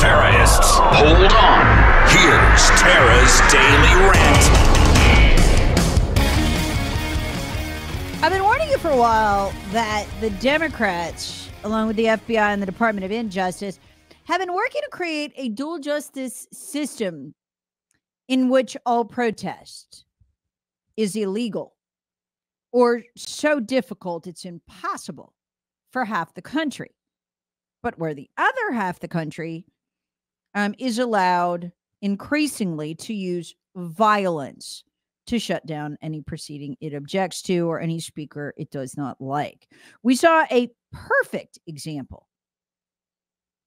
terrorists. Hold on. Here's Tara's Daily Rant. I've been warning you for a while that the Democrats, along with the FBI and the Department of Injustice, have been working to create a dual justice system in which all protest is illegal or so difficult it's impossible for half the country, but where the other half the country is allowed increasingly to use violence to shut down any proceeding it objects to or any speaker it does not like. We saw a perfect example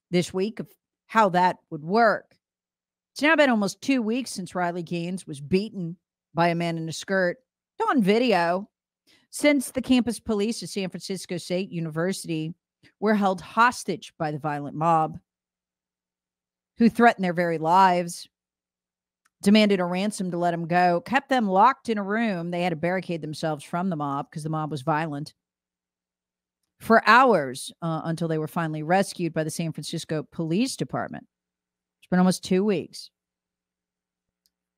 this week of how that would work. It's now been almost 2 weeks since Riley Gaines was beaten by a man in a skirt on video, since the campus police of San Francisco State University were held hostage by the violent mob who threatened their very lives, demanded a ransom to let them go, kept them locked in a room. They had to barricade themselves from the mob because the mob was violent for hours until they were finally rescued by the San Francisco Police Department. It's been almost 2 weeks.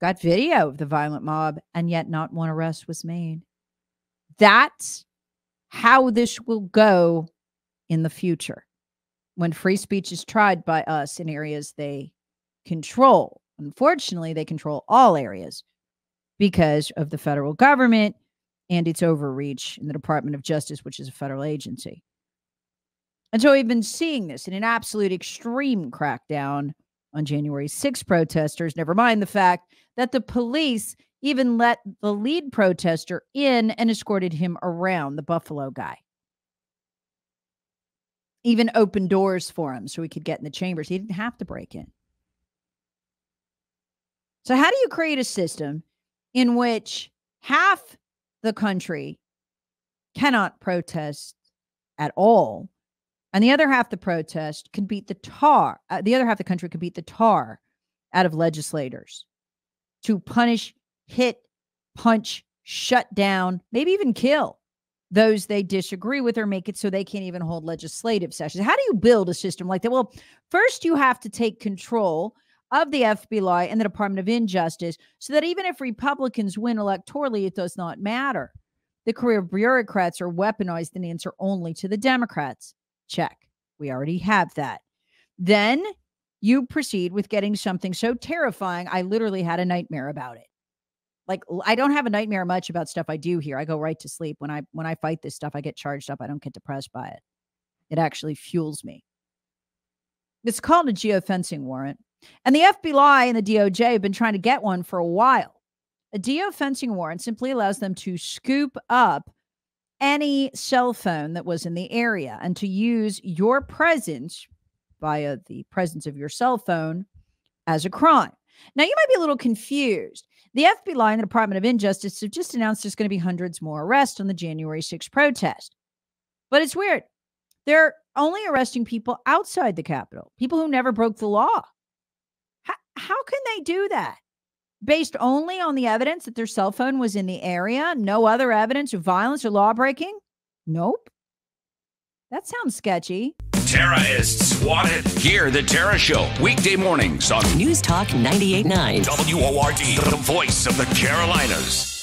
Got video of the violent mob, and yet not one arrest was made. That's how this will go in the future when free speech is tried by us in areas they control. Unfortunately, they control all areas because of the federal government and its overreach in the Department of Justice, which is a federal agency. And so we've been seeing this in an absolute extreme crackdown on January 6 protesters, never mind the fact that the police even let the lead protester in and escorted him around, the Buffalo guy. Even opened doors for him so he could get in the chambers. He didn't have to break in. So how do you create a system in which half the country cannot protest at all, and the other half the protest can beat the tar. The other half the country could beat the tar out of legislators to punish, hit, punch, shut down, maybe even kill those they disagree with or make it so they can't even hold legislative sessions. How do you build a system like that? Well, first you have to take control of the FBI and the Department of Injustice so that even if Republicans win electorally, it does not matter. The career of bureaucrats are weaponized and answer only to the Democrats. Check. We already have that. Then you proceed with getting something so terrifying, I literally had a nightmare about it. Like, I don't have a nightmare much about stuff I do here. I go right to sleep. When I fight this stuff, I get charged up. I don't get depressed by it. It actually fuels me. It's called a geofencing warrant. And the FBI and the DOJ have been trying to get one for a while. A geofencing warrant simply allows them to scoop up any cell phone that was in the area and to use your presence via the presence of your cell phone as a crime. Now, you might be a little confused. The FBI and the Department of Injustice have just announced there's going to be hundreds more arrests on the January 6th protest. But it's weird. They're only arresting people outside the Capitol, people who never broke the law. How can they do that? Based only on the evidence that their cell phone was in the area, no other evidence of violence or lawbreaking? Nope. That sounds sketchy. Terrorists wanted. Hear the Terra Show weekday mornings on News Talk 98.9. WORD, the voice of the Carolinas.